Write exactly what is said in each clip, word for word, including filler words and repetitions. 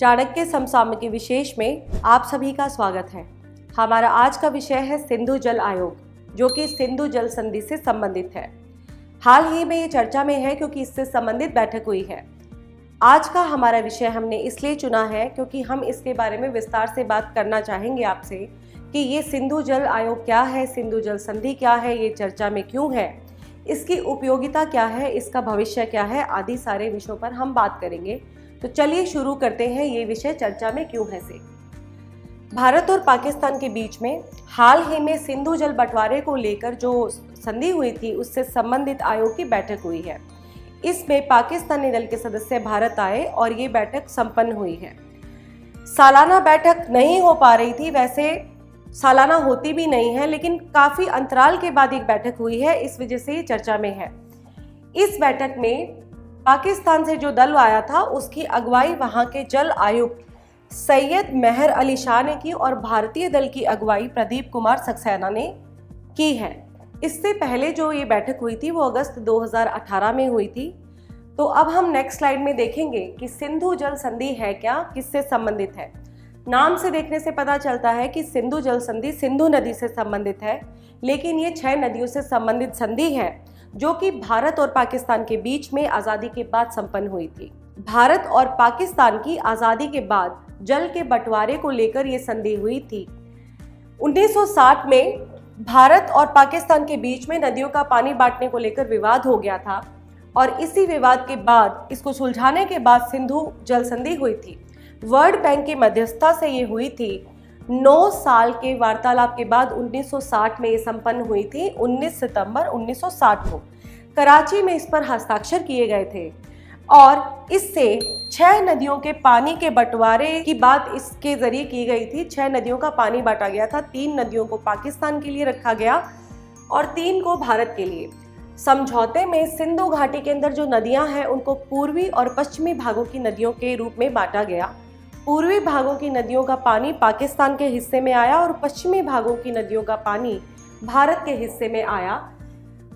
चाणक्य समसामयिकी विशेष में आप सभी का स्वागत है। हमारा आज का विषय है सिंधु जल आयोग, जो कि सिंधु जल संधि से संबंधित है। हाल ही में ये चर्चा में है क्योंकि इससे संबंधित बैठक हुई है। आज का हमारा विषय हमने इसलिए चुना है क्योंकि हम इसके बारे में विस्तार से बात करना चाहेंगे आपसे कि ये सिंधु जल आयोग क्या है, सिंधु जल संधि क्या है, ये चर्चा में क्यों है, इसकी उपयोगिता क्या है, इसका भविष्य क्या है, आदि सारे विषयों पर हम बात करेंगे। तो चलिए शुरू करते हैं ये विषय चर्चा में क्यों है से। भारत और पाकिस्तान के बीच में हाल ही में सिंधु जल बंटवारे को लेकर जो संधि हुई थी उससे संबंधित आयोग की बैठक हुई है। इसमें पाकिस्तानी दल के सदस्य भारत आए और ये बैठक संपन्न हुई है। सालाना बैठक नहीं हो पा रही थी, वैसे सालाना होती भी नहीं है, लेकिन काफ़ी अंतराल के बाद एक बैठक हुई है, इस वजह से ये चर्चा में है। इस बैठक में पाकिस्तान से जो दल आया था उसकी अगुवाई वहाँ के जल आयुक्त सैयद मेहर अली शाह ने की और भारतीय दल की अगुवाई प्रदीप कुमार सक्सेना ने की है। इससे पहले जो ये बैठक हुई थी वो अगस्त दो हज़ार अठारह में हुई थी। तो अब हम नेक्स्ट स्लाइड में देखेंगे कि सिंधु जल संधि है क्या, किससे संबंधित है। नाम से देखने से पता चलता है कि सिंधु जल संधि सिंधु नदी से संबंधित है, लेकिन ये छह नदियों से संबंधित संधि है जो कि भारत और पाकिस्तान के बीच में आज़ादी के बाद संपन्न हुई थी। भारत और पाकिस्तान की आज़ादी के बाद जल के बंटवारे को लेकर ये संधि हुई थी। उन्नीस सौ साठ में भारत और पाकिस्तान के बीच में नदियों का पानी बांटने को लेकर विवाद हो गया था और इसी विवाद के बाद, इसको सुलझाने के बाद सिंधु जल संधि हुई थी। वर्ल्ड बैंक की मध्यस्थता से ये हुई थी। नौ साल के वार्तालाप के बाद उन्नीस सौ साठ में ये संपन्न हुई थी। उन्नीस सितंबर उन्नीस सौ साठ को कराची में इस पर हस्ताक्षर किए गए थे और इससे छह नदियों के पानी के बंटवारे की बात इसके जरिए की गई थी। छह नदियों का पानी बांटा गया था। तीन नदियों को पाकिस्तान के लिए रखा गया और तीन को भारत के लिए। समझौते में सिंधु घाटी के अंदर जो नदियाँ हैं उनको पूर्वी और पश्चिमी भागों की नदियों के रूप में बांटा गया। पूर्वी भागों की नदियों का पानी पाकिस्तान के हिस्से में आया और पश्चिमी भागों की नदियों का पानी भारत के हिस्से में आया।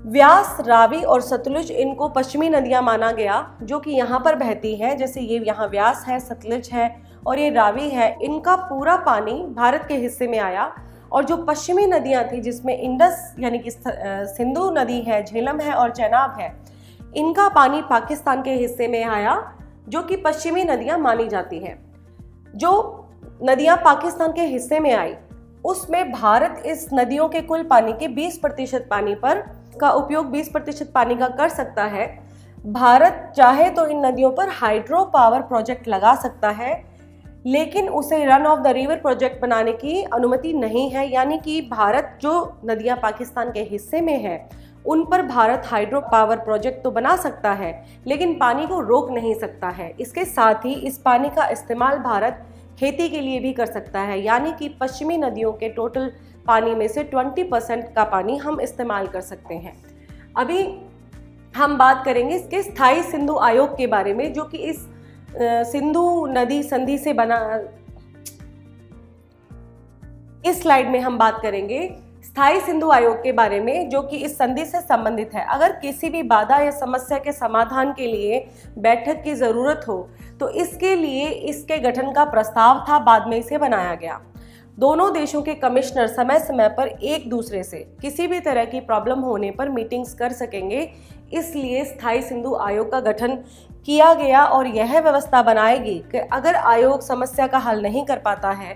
व्यास, रावी और सतलुज, इनको पश्चिमी नदियां माना गया जो कि यहाँ पर बहती हैं। जैसे ये यहाँ व्यास है, सतलुज है और ये रावी है। इनका पूरा पानी भारत के हिस्से में आया और जो पश्चिमी नदियाँ थी जिसमें इंडस यानी कि सिंधु नदी है, झेलम है और चेनाब है, इनका पानी पाकिस्तान के हिस्से में आया जो कि पश्चिमी नदियाँ मानी जाती हैं। जो नदियां पाकिस्तान के हिस्से में आई उसमें भारत इस नदियों के कुल पानी के बीस प्रतिशत पानी पर का उपयोग बीस प्रतिशत पानी का कर सकता है। भारत चाहे तो इन नदियों पर हाइड्रो पावर प्रोजेक्ट लगा सकता है, लेकिन उसे run of the river project बनाने की अनुमति नहीं है। यानी कि भारत जो नदियां पाकिस्तान के हिस्से में है उन पर भारत हाइड्रो पावर प्रोजेक्ट तो बना सकता है लेकिन पानी को रोक नहीं सकता है। इसके साथ ही इस पानी का इस्तेमाल भारत खेती के लिए भी कर सकता है। यानी कि पश्चिमी नदियों के टोटल पानी में से बीस परसेंट का पानी हम इस्तेमाल कर सकते हैं। अभी हम बात करेंगे इसके स्थायी सिंधु आयोग के बारे में, जो कि इस सिंधु नदी संधि से बना। इस स्लाइड में हम बात करेंगे स्थायी सिंधु आयोग के बारे में जो कि इस संधि से संबंधित है। अगर किसी भी बाधा या समस्या के समाधान के लिए बैठक की ज़रूरत हो तो इसके लिए इसके गठन का प्रस्ताव था, बाद में इसे बनाया गया। दोनों देशों के कमिश्नर समय समय पर एक दूसरे से किसी भी तरह की प्रॉब्लम होने पर मीटिंग्स कर सकेंगे, इसलिए स्थायी सिंधु आयोग का गठन किया गया और यह व्यवस्था बनाएगी कि अगर आयोग समस्या का हल नहीं कर पाता है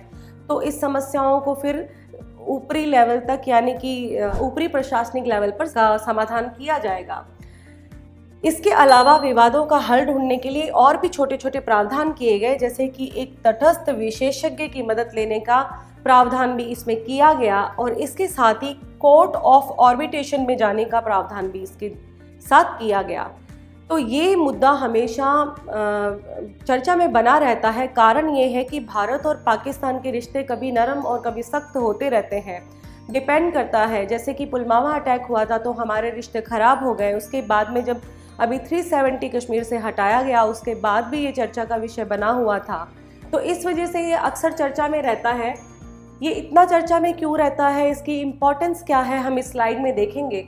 तो इस समस्याओं को फिर ऊपरी लेवल तक यानी कि ऊपरी प्रशासनिक लेवल पर समाधान किया जाएगा। इसके अलावा विवादों का हल ढूंढने के लिए और भी छोटे छोटे प्रावधान किए गए, जैसे कि एक तटस्थ विशेषज्ञ की मदद लेने का प्रावधान भी इसमें किया गया और इसके साथ ही कोर्ट ऑफ ऑर्बिटेशन में जाने का प्रावधान भी इसके साथ किया गया। तो ये मुद्दा हमेशा चर्चा में बना रहता है। कारण ये है कि भारत और पाकिस्तान के रिश्ते कभी नरम और कभी सख्त होते रहते हैं, डिपेंड करता है। जैसे कि पुलवामा अटैक हुआ था तो हमारे रिश्ते ख़राब हो गए, उसके बाद में जब अभी तीन सौ सत्तर कश्मीर से हटाया गया उसके बाद भी ये चर्चा का विषय बना हुआ था। तो इस वजह से ये अक्सर चर्चा में रहता है। ये इतना चर्चा में क्यों रहता है, इसकी इम्पोर्टेंस क्या है, हम इस स्लाइड में देखेंगे।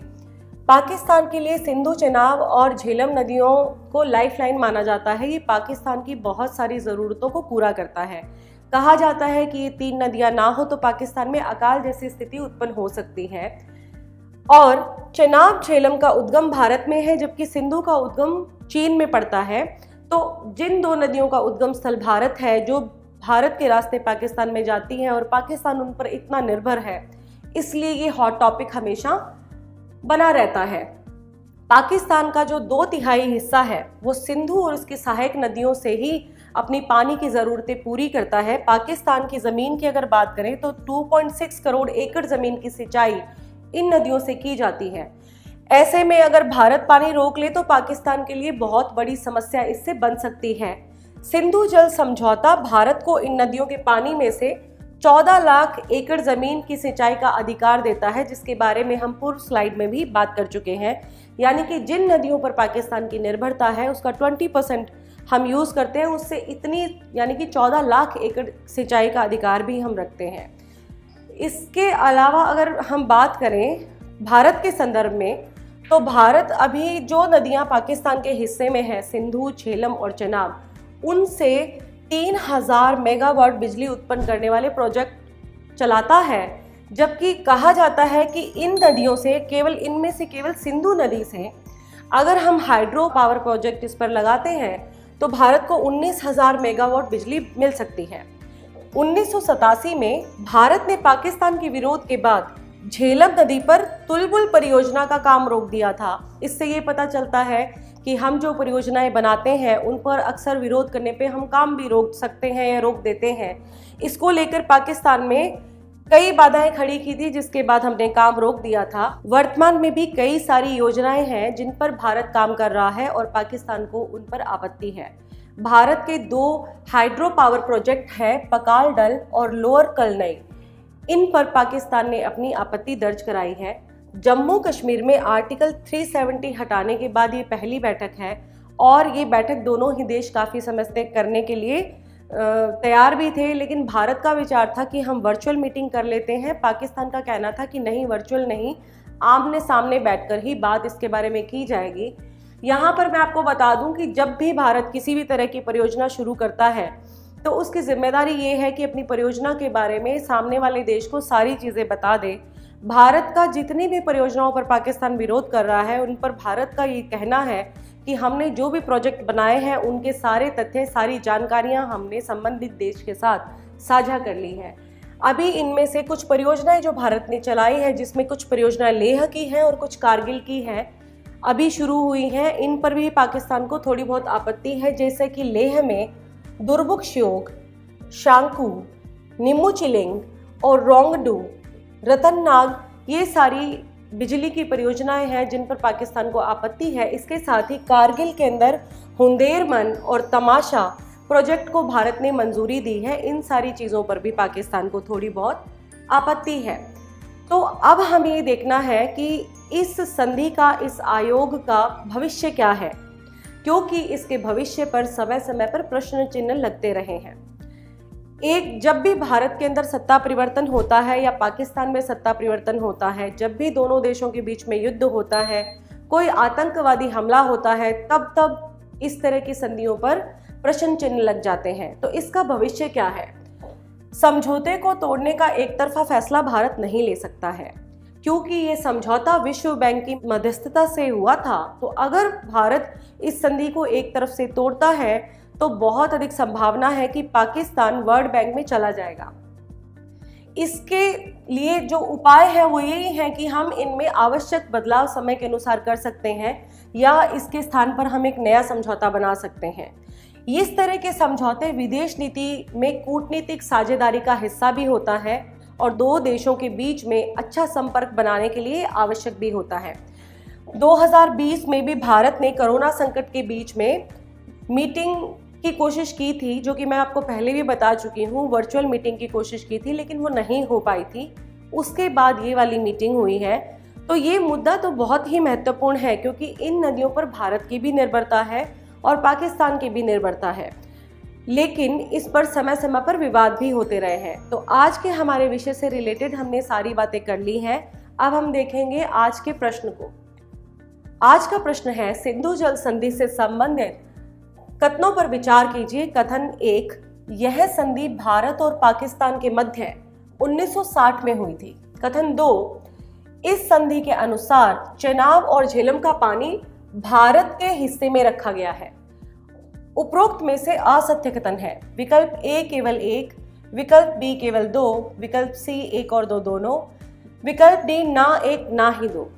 पाकिस्तान के लिए सिंधु, चेनाब और झेलम नदियों को लाइफलाइन माना जाता है। ये पाकिस्तान की बहुत सारी ज़रूरतों को पूरा करता है। कहा जाता है कि ये तीन नदियां ना हो तो पाकिस्तान में अकाल जैसी स्थिति उत्पन्न हो सकती है। और चेनाब झेलम का उद्गम भारत में है, जबकि सिंधु का उद्गम चीन में पड़ता है। तो जिन दो नदियों का उद्गम स्थल भारत है, जो भारत के रास्ते पाकिस्तान में जाती हैं और पाकिस्तान उन पर इतना निर्भर है, इसलिए ये हॉट टॉपिक हमेशा बना रहता है। पाकिस्तान का जो दो तिहाई हिस्सा है वो सिंधु और उसकी सहायक नदियों से ही अपनी पानी की ज़रूरतें पूरी करता है। पाकिस्तान की ज़मीन की अगर बात करें तो दो पॉइंट छह करोड़ एकड़ ज़मीन की सिंचाई इन नदियों से की जाती है। ऐसे में अगर भारत पानी रोक ले तो पाकिस्तान के लिए बहुत बड़ी समस्या इससे बन सकती है। सिंधु जल समझौता भारत को इन नदियों के पानी में से चौदह लाख एकड़ ज़मीन की सिंचाई का अधिकार देता है, जिसके बारे में हम पूर्व स्लाइड में भी बात कर चुके हैं। यानी कि जिन नदियों पर पाकिस्तान की निर्भरता है उसका बीस परसेंट हम यूज़ करते हैं, उससे इतनी यानी कि चौदह लाख एकड़ सिंचाई का अधिकार भी हम रखते हैं। इसके अलावा अगर हम बात करें भारत के संदर्भ में, तो भारत अभी जो नदियाँ पाकिस्तान के हिस्से में हैं, सिंधु, झेलम और चेनाब, उनसे तीन हजार मेगावाट बिजली उत्पन्न करने वाले प्रोजेक्ट चलाता है। जबकि कहा जाता है कि इन नदियों से केवल इनमें से केवल सिंधु नदी से अगर हम हाइड्रो पावर प्रोजेक्ट इस पर लगाते हैं तो भारत को उन्नीस हजार मेगावाट बिजली मिल सकती है। उन्नीस सौ सतासी में भारत ने पाकिस्तान के विरोध के बाद झेलम नदी पर तुलबुल परियोजना का काम रोक दिया था। इससे ये पता चलता है कि हम जो परियोजनाएं बनाते हैं उन पर अक्सर विरोध करने पे हम काम भी रोक सकते हैं या रोक देते हैं। इसको लेकर पाकिस्तान में कई बाधाएं खड़ी की थी, जिसके बाद हमने काम रोक दिया था। वर्तमान में भी कई सारी योजनाएं हैं जिन पर भारत काम कर रहा है और पाकिस्तान को उन पर आपत्ति है। भारत के दो हाइड्रो पावर प्रोजेक्ट हैं, पकाल डल और लोअर कल, इन पर पाकिस्तान ने अपनी आपत्ति दर्ज कराई है। जम्मू कश्मीर में आर्टिकल तीन सौ सत्तर हटाने के बाद ये पहली बैठक है और ये बैठक दोनों ही देश काफ़ी समय से करने के लिए तैयार भी थे, लेकिन भारत का विचार था कि हम वर्चुअल मीटिंग कर लेते हैं। पाकिस्तान का कहना था कि नहीं, वर्चुअल नहीं, आमने सामने बैठकर ही बात इसके बारे में की जाएगी। यहाँ पर मैं आपको बता दूँ कि जब भी भारत किसी भी तरह की परियोजना शुरू करता है तो उसकी जिम्मेदारी ये है कि अपनी परियोजना के बारे में सामने वाले देश को सारी चीज़ें बता दे। भारत का जितनी भी परियोजनाओं पर पाकिस्तान विरोध कर रहा है उन पर भारत का ये कहना है कि हमने जो भी प्रोजेक्ट बनाए हैं उनके सारे तथ्य, सारी जानकारियां हमने संबंधित देश के साथ साझा कर ली हैं। अभी इनमें से कुछ परियोजनाएं जो भारत ने चलाई हैं, जिसमें कुछ परियोजनाएं लेह की हैं और कुछ कारगिल की हैं, अभी शुरू हुई हैं, इन पर भी पाकिस्तान को थोड़ी बहुत आपत्ति है। जैसे कि लेह में दुर्बुक श्यांगकू, निम्मू चिलिंग और रोंगडू रतन नाग, ये सारी बिजली की परियोजनाएं हैं जिन पर पाकिस्तान को आपत्ति है। इसके साथ ही कारगिल के अंदर हुंदेरमन और तमाशा प्रोजेक्ट को भारत ने मंजूरी दी है। इन सारी चीज़ों पर भी पाकिस्तान को थोड़ी बहुत आपत्ति है। तो अब हमें ये देखना है कि इस संधि का, इस आयोग का भविष्य क्या है, क्योंकि इसके भविष्य पर समय समय पर प्रश्न चिन्ह लगते रहे हैं। एक, जब भी भारत के अंदर सत्ता परिवर्तन होता है या पाकिस्तान में सत्ता परिवर्तन होता है, जब भी दोनों देशों के बीच में युद्ध होता है, कोई आतंकवादी हमला होता है, तब तब इस तरह की संधियों पर प्रश्न चिन्ह लग जाते हैं। तो इसका भविष्य क्या है? समझौते को तोड़ने का एक तरफा फैसला भारत नहीं ले सकता है, क्योंकि ये समझौता विश्व बैंक की मध्यस्थता से हुआ था। तो अगर भारत इस संधि को एक तरफ से तोड़ता है तो बहुत अधिक संभावना है कि पाकिस्तान वर्ल्ड बैंक में चला जाएगा। इसके लिए जो उपाय है वो यही है कि हम इनमें आवश्यक बदलाव समय के अनुसार कर सकते हैं या इसके स्थान पर हम एक नया समझौता बना सकते हैं। इस तरह के समझौते विदेश नीति में कूटनीतिक साझेदारी का हिस्सा भी होता है और दो देशों के बीच में अच्छा संपर्क बनाने के लिए आवश्यक भी होता है। दो हज़ार बीस में भी भारत ने कोरोना संकट के बीच में मीटिंग की कोशिश की थी, जो कि मैं आपको पहले भी बता चुकी हूँ, वर्चुअल मीटिंग की कोशिश की थी, लेकिन वो नहीं हो पाई थी। उसके बाद ये वाली मीटिंग हुई है। तो ये मुद्दा तो बहुत ही महत्वपूर्ण है, क्योंकि इन नदियों पर भारत की भी निर्भरता है और पाकिस्तान की भी निर्भरता है, लेकिन इस पर समय समय पर विवाद भी होते रहे हैं। तो आज के हमारे विषय से रिलेटेड हमने सारी बातें कर ली हैं। अब हम देखेंगे आज के प्रश्न को। आज का प्रश्न है सिंधु जल संधि से संबंधित कथनों पर विचार कीजिए। कथन एक, यह संधि भारत और पाकिस्तान के मध्य उन्नीस सौ साठ में हुई थी। कथन दो, इस संधि के अनुसार चेनाब और झेलम का पानी भारत के हिस्से में रखा गया है। उपरोक्त में से असत्य कथन है। विकल्प ए केवल एक, विकल्प बी केवल दो, विकल्प सी एक और दो दोनों, विकल्प डी ना एक ना ही दो।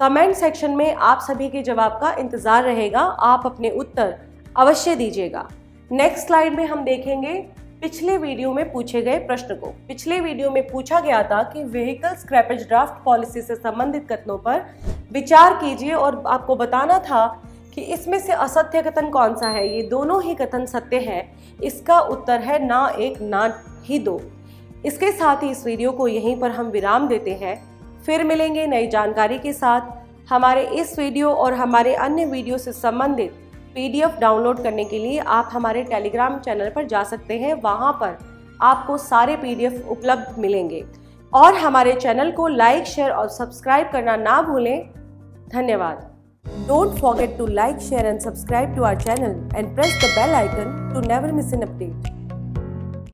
कमेंट सेक्शन में आप सभी के जवाब का इंतजार रहेगा, आप अपने उत्तर अवश्य दीजिएगा। नेक्स्ट स्लाइड में हम देखेंगे पिछले वीडियो में पूछे गए प्रश्न को। पिछले वीडियो में पूछा गया था कि व्हीकल स्क्रैपेज ड्राफ्ट पॉलिसी से संबंधित कथनों पर विचार कीजिए और आपको बताना था कि इसमें से असत्य कथन कौन सा है। ये दोनों ही कथन सत्य है। इसका उत्तर है ना एक ना ही दो। इसके साथ ही इस वीडियो को यहीं पर हम विराम देते हैं। फिर मिलेंगे नई जानकारी के साथ। हमारे इस वीडियो और हमारे अन्य वीडियो से संबंधित पीडीएफ डाउनलोड करने के लिए आप हमारे टेलीग्राम चैनल पर जा सकते हैं। वहां पर आपको सारे पीडीएफ उपलब्ध मिलेंगे। और हमारे चैनल को लाइक, शेयर और सब्सक्राइब करना ना भूलें। धन्यवाद। Don't forget to like, share and subscribe to our channel and press the bell icon to never miss an update.